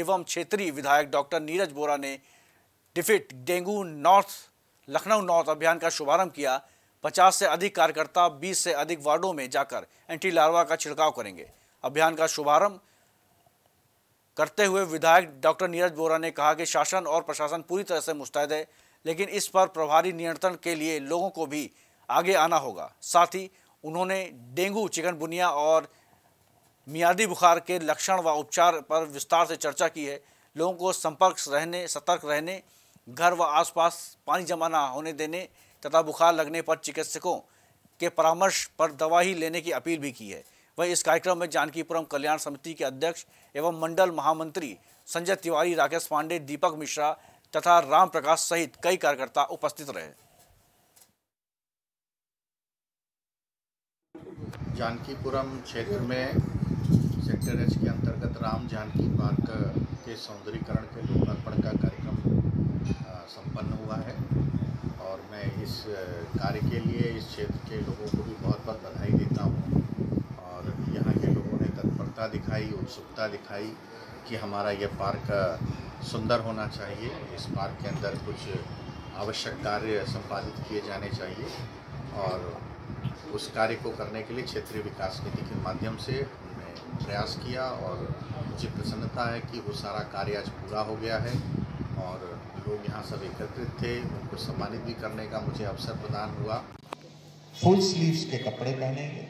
एवं क्षेत्रीय विधायक डॉक्टर नीरज बोरा ने defeat dengue north Lucknow north अभियान का शुभारंभ किया। 50 से अधिक कार्यकर्ता 20 से अधिक वार्डों में जाकर एंटी लार्वा का छिड़काव करेंगे। अभियान का शुभारंभ करते हुए विधायक डॉक्टर नीरज बोरा ने कहा कि शासन और प्रशासन पूरी तरह से मुस्तैद है, लेकिन इस पर प्रभावी नियंत्रण के लिए लोगों को भी आगे आना होगा। साथ ही उन्होंने डेंगू, चिकनगुनिया और मियादी बुखार के लक्षण व उपचार पर विस्तार से चर्चा की है। लोगों को सतर्क रहने, घर व आसपास पानी जमा न होने देने तथा बुखार लगने पर चिकित्सकों के परामर्श पर दवा ही लेने की अपील भी की है। वह इस कार्यक्रम में जानकीपुरम कल्याण समिति के अध्यक्ष एवं मंडल महामंत्री संजय तिवारी, राकेश पांडेय, दीपक मिश्रा तथा रामप्रकाश सहित कई कार्यकर्ता उपस्थित रहे। जानकीपुरम क्षेत्र में सेक्टर H के अंतर्गत राम जानकी पार्क के सौंदर्यीकरण के लोकार्पण का कार्यक्रम संपन्न हुआ है और मैं इस कार्य के लिए इस क्षेत्र के लोगों को भी बहुत बहुत बधाई देता हूँ। और यहाँ के लोगों ने तत्परता दिखाई, उत्सुकता दिखाई कि हमारा यह पार्क सुंदर होना चाहिए, इस पार्क के अंदर कुछ आवश्यक कार्य संपादित किए जाने चाहिए और उस कार्य को करने के लिए क्षेत्रीय विकास नीति के माध्यम से हमने प्रयास किया और मुझे प्रसन्नता है कि वो सारा कार्य आज पूरा हो गया है और लोग यहाँ सब एकत्रित थे। उनको सम्मानित भी करने का मुझे अवसर प्रदान हुआ। फुल स्लीव्स के कपड़े पहनेंगे,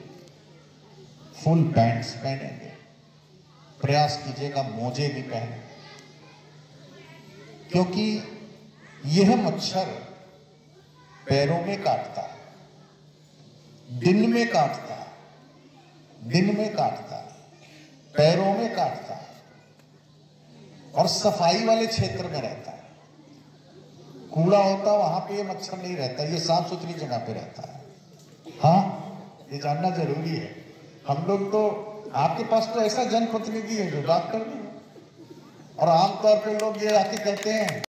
फुल पैंट्स पहनेंगे, प्रयास कीजिएगा मोजे भी पहने, क्योंकि यह मच्छर पैरों में काटता है, दिन में काटता है, दिन में काटता है, पैरों में काटता है और सफाई वाले क्षेत्र में रहता है। कूड़ा होता वहां पे ये मच्छर नहीं रहता, ये साफ सुथरी जगह पे रहता है। हाँ, ये जानना जरूरी है। हम लोग तो आपके पास तो ऐसा जनप्रतिनिधि है जो बात कर रहे हैं और आमतौर पे लोग ये आके कहते हैं।